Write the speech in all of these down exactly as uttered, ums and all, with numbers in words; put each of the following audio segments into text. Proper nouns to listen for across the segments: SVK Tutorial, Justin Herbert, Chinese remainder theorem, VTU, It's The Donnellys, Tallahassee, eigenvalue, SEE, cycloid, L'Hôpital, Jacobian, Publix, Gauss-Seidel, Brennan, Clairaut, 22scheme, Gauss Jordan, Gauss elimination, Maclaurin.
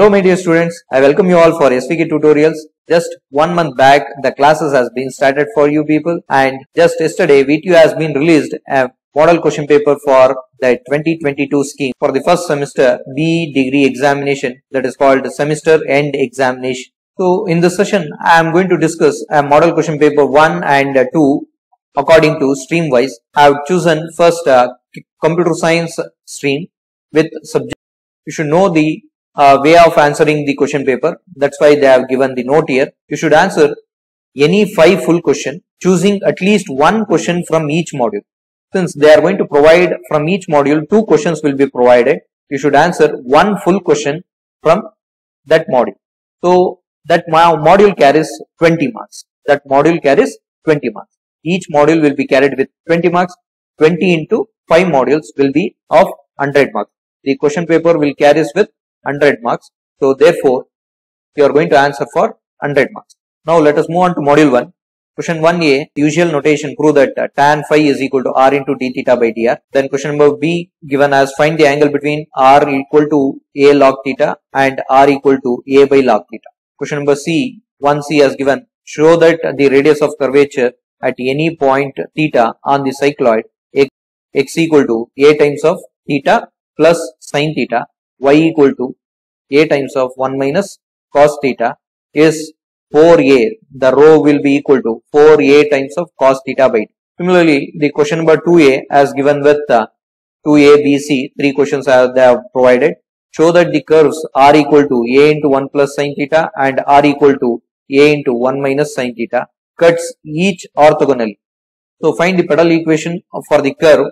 Hello my dear students, I welcome you all for S V K Tutorials. Just one month back the classes has been started for you people, and just yesterday V T U has been released a model question paper for the twenty twenty-two scheme for the first semester B degree examination, that is called semester end examination. So in this session I am going to discuss a model question paper one and two according to stream wise. I have chosen first uh, computer science stream with subject. You should know the Uh, way of answering the question paper, that's why they have given the note here. You should answer any five full question, choosing at least one question from each module. Since they are going to provide from each module, two questions will be provided. You should answer one full question from that module. So that module carries twenty marks. That module carries twenty marks. Each module will be carried with twenty marks. twenty into five modules will be of one hundred marks. The question paper will carries with one hundred marks. So therefore, you are going to answer for one hundred marks. Now let us move on to module one. Question one A, usual notation, prove that uh, tan phi is equal to r into d theta by dr. Then question number B, given as find the angle between r equal to a log theta and r equal to a by log theta. Question number C, one C has given, show that the radius of curvature at any point theta on the cycloid x, x equal to a times of theta plus sine theta, y equal to a times of one minus cos theta is four a, the rho will be equal to four a times of cos theta by two. Similarly, the question number two A as given with uh, two A B C, three questions are, they have provided. Show that the curves r equal to a into one plus sine theta and r equal to a into one minus sine theta cuts each orthogonally. So find the pedal equation for the curve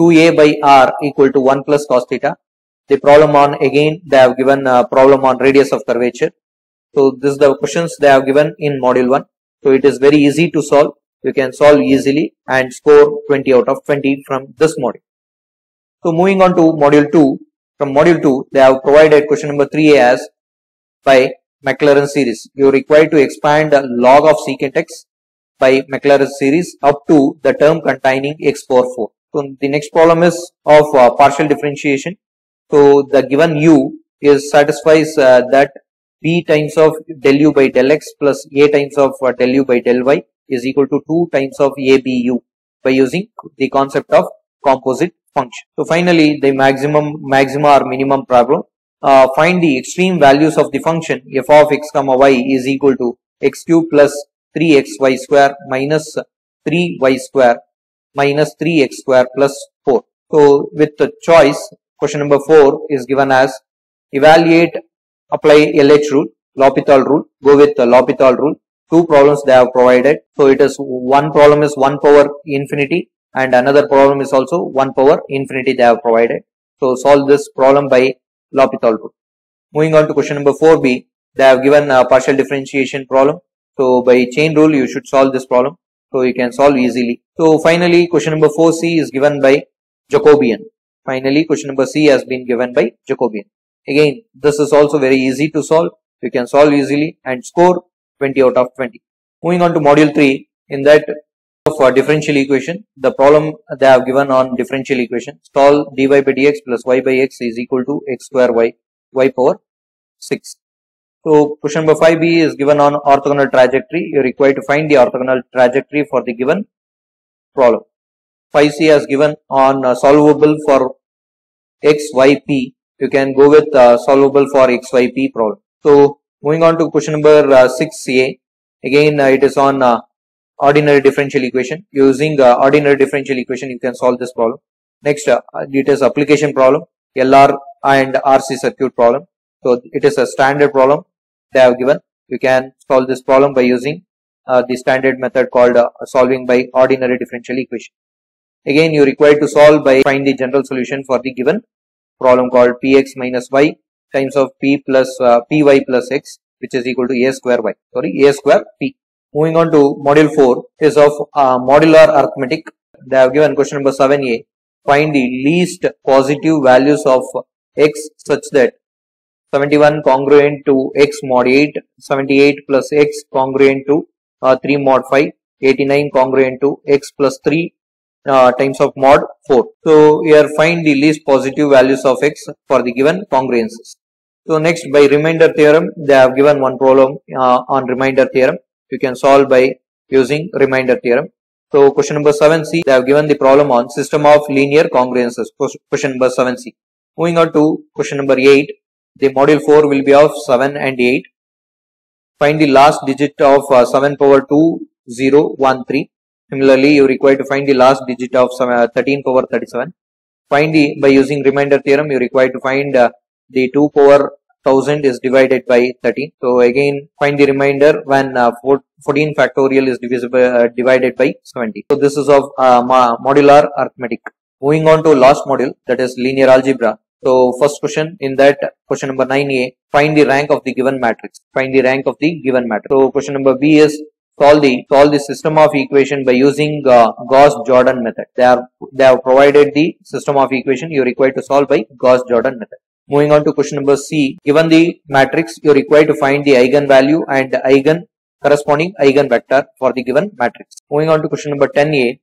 two A by r equal to one plus cos theta. The problem on, again they have given a problem on radius of curvature. So this is the questions they have given in module one. So it is very easy to solve. You can solve easily and score twenty out of twenty from this module. So moving on to module two. From module two they have provided question number three A as by Maclaurin series. You are required to expand the log of secant x by Maclaurin series up to the term containing x power four. So the next problem is of uh, partial differentiation. So the given u is satisfies uh, that b times of del u by del x plus a times of uh, del u by del y is equal to two times of a b u by using the concept of composite function. So finally, the maximum maxima or minimum problem. Uh, find the extreme values of the function f of x comma y is equal to x cube plus three x y square minus three y square minus three x square plus four. So with the choice, question number four is given as evaluate, apply L H rule, L'Hôpital rule, go with the L'Hôpital rule. Two problems they have provided. So it is, one problem is one power infinity and another problem is also one power infinity they have provided. So solve this problem by L'Hôpital rule. Moving on to question number four B, they have given a partial differentiation problem. So by chain rule you should solve this problem. So you can solve easily. So finally question number four C is given by Jacobian. Finally, question number C has been given by Jacobian. Again, this is also very easy to solve. You can solve easily and score twenty out of twenty. Moving on to module three, in that of uh, differential equation, the problem they have given on differential equation, solve dy by dx plus y by x is equal to x square y, y power six. So, question number five B is given on orthogonal trajectory. You are required to find the orthogonal trajectory for the given problem. five C has given on uh, solvable for X Y P. You can go with uh, solvable for X Y P problem. So moving on to question number uh, six A, again uh, it is on uh, ordinary differential equation. Using uh, ordinary differential equation you can solve this problem. Next uh, it is application problem, L R and R C circuit problem. So it is a standard problem they have given. You can solve this problem by using uh, the standard method called uh, solving by ordinary differential equation. Again, you are required to solve by find the general solution for the given problem called px minus y times of p plus uh, py plus x, which is equal to a square y, sorry a square p. Moving on to module four is of uh, modular arithmetic. They have given question number seven A, find the least positive values of x such that seventy-one congruent to x mod eight, seventy-eight plus x congruent to uh, three mod five, eighty-nine congruent to x plus three. Uh, times of mod four. So here find the least positive values of x for the given congruences. So next, by remainder theorem, they have given one problem uh, on remainder theorem. You can solve by using remainder theorem. So question number seven C, they have given the problem on system of linear congruences. Question number seven C. Moving on to question number eight, the module four will be of seven and eight. Find the last digit of uh, seven power two, zero, one, three. Similarly, you require to find the last digit of thirteen power thirty-seven. Find the, by using remainder theorem, you require to find uh, the two power one thousand is divided by thirteen. So again, find the remainder when uh, fourteen factorial is divisible, uh, divided by seventy. So this is of uh, modular arithmetic. Moving on to last module, that is linear algebra. So first question, in that question number nine A, find the rank of the given matrix. Find the rank of the given matrix. So question number B is solve the solve the system of equation by using uh, Gauss Jordan method. They are they have provided the system of equation. You require to solve by Gauss Jordan method. Moving on to question number C, given the matrix, you require to find the eigenvalue and eigen corresponding eigenvector for the given matrix. Moving on to question number ten A,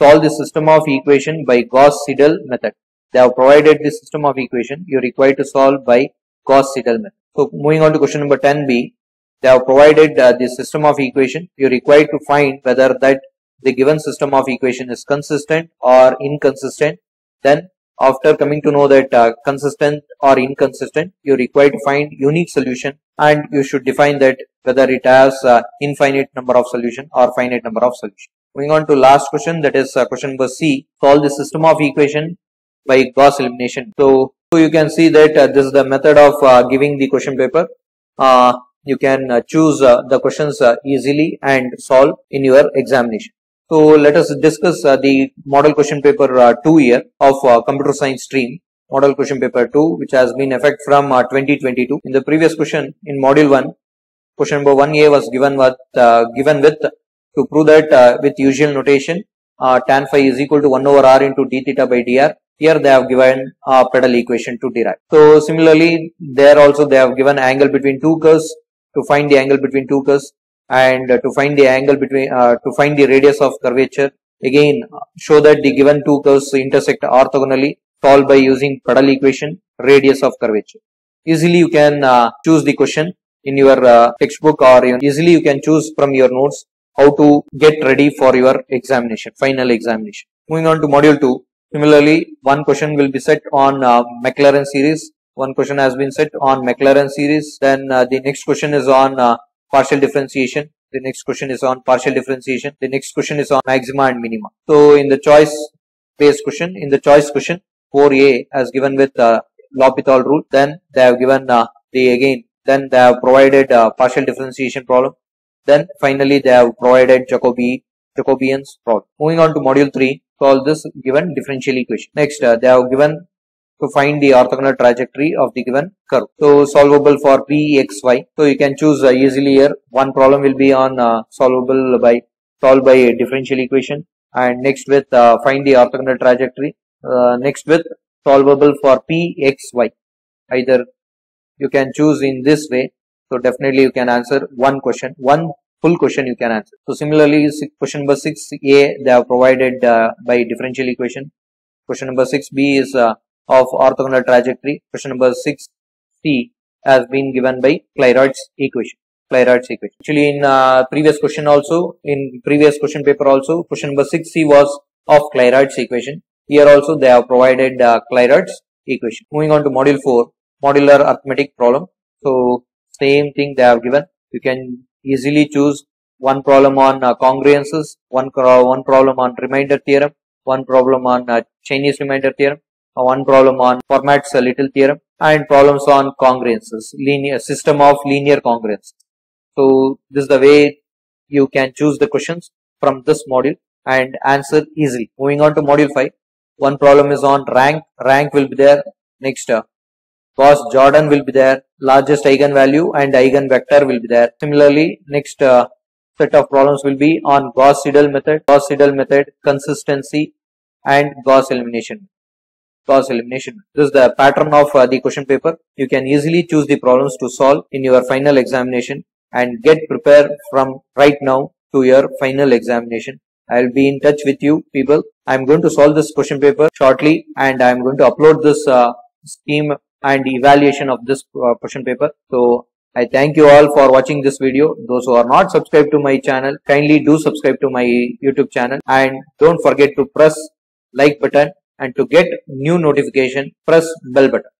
solve the system of equation by Gauss-Seidel method. They have provided the system of equation, you require to solve by Gauss-Seidel method. So moving on to question number ten B, they have provided uh, the system of equation, you require to find whether that the given system of equation is consistent or inconsistent. Then after coming to know that uh, consistent or inconsistent, you require to find unique solution, and you should define that whether it has uh, infinite number of solution or finite number of solution. Moving on to last question, that is uh, question number C, solve the system of equation by Gauss elimination. So, so you can see that uh, this is the method of uh, giving the question paper. Uh, you can uh, choose uh, the questions uh, easily and solve in your examination. So let us discuss uh, the model question paper uh, two year of uh, computer science stream, model question paper two, which has been effect from uh, twenty twenty-two. In the previous question, in module one, question number one A was given with, uh, given with to prove that uh, with usual notation, uh, tan phi is equal to one over r into d theta by dr. Here they have given uh, pedal equation to derive. So similarly, there also they have given angle between two curves, to find the angle between two curves, and to find the angle between uh, to find the radius of curvature. Again, show that the given two curves intersect orthogonally. Solve by using pedal equation, radius of curvature. Easily you can uh, choose the question in your uh, textbook, or easily you can choose from your notes how to get ready for your examination, final examination. Moving on to module two, similarly one question will be set on uh, Maclaurin series. One question has been set on Maclaurin series. Then uh, the next question is on uh, partial differentiation, the next question is on partial differentiation, the next question is on maxima and minima. So in the choice based question, in the choice question four A as given with uh, L'Hôpital rule, then they have given uh, the again, then they have provided uh, partial differentiation problem, then finally they have provided Jacobi, Jacobian's problem. Moving on to module three, solve this given differential equation. Next, uh, they have given to find the orthogonal trajectory of the given curve. So solvable for P, X, Y. So you can choose uh, easily here. One problem will be on uh, solvable by solved by a differential equation, and next with uh, find the orthogonal trajectory. Uh, next with solvable for P, X, Y. Either you can choose in this way. So definitely you can answer one question, one full question you can answer. So similarly, question number six A they have provided uh, by differential equation. Question number six B is uh, of orthogonal trajectory. Question number six C has been given by Clairaut's equation. Clairaut's equation. Actually, in uh, previous question also, in previous question paper also, question number six C was of Clairaut's equation. Here also they have provided uh, Clairaut's equation. Moving on to module four, modular arithmetic problem. So same thing they have given. You can easily choose one problem on uh, congruences, one one problem on remainder theorem, one problem on uh, Chinese remainder theorem, Uh, one problem on formats uh, little theorem, and problems on congruences, linear system of linear congruences. So this is the way you can choose the questions from this module and answer easily. Moving on to module five, one problem is on rank. Rank will be there. Next, uh, Gauss Jordan will be there. Largest eigenvalue and eigenvector will be there. Similarly, next uh, set of problems will be on Gauss-Seidel method, Gauss-Seidel method, consistency, and Gauss elimination. Gauss elimination. This is the pattern of uh, the question paper. You can easily choose the problems to solve in your final examination and get prepared from right now to your final examination. I will be in touch with you people. I am going to solve this question paper shortly, and I am going to upload this uh, scheme and evaluation of this uh, question paper. So I thank you all for watching this video. Those who are not subscribed to my channel, kindly do subscribe to my YouTube channel, and don't forget to press like button, and to get new notification, press bell button.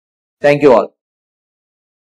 Thank you all.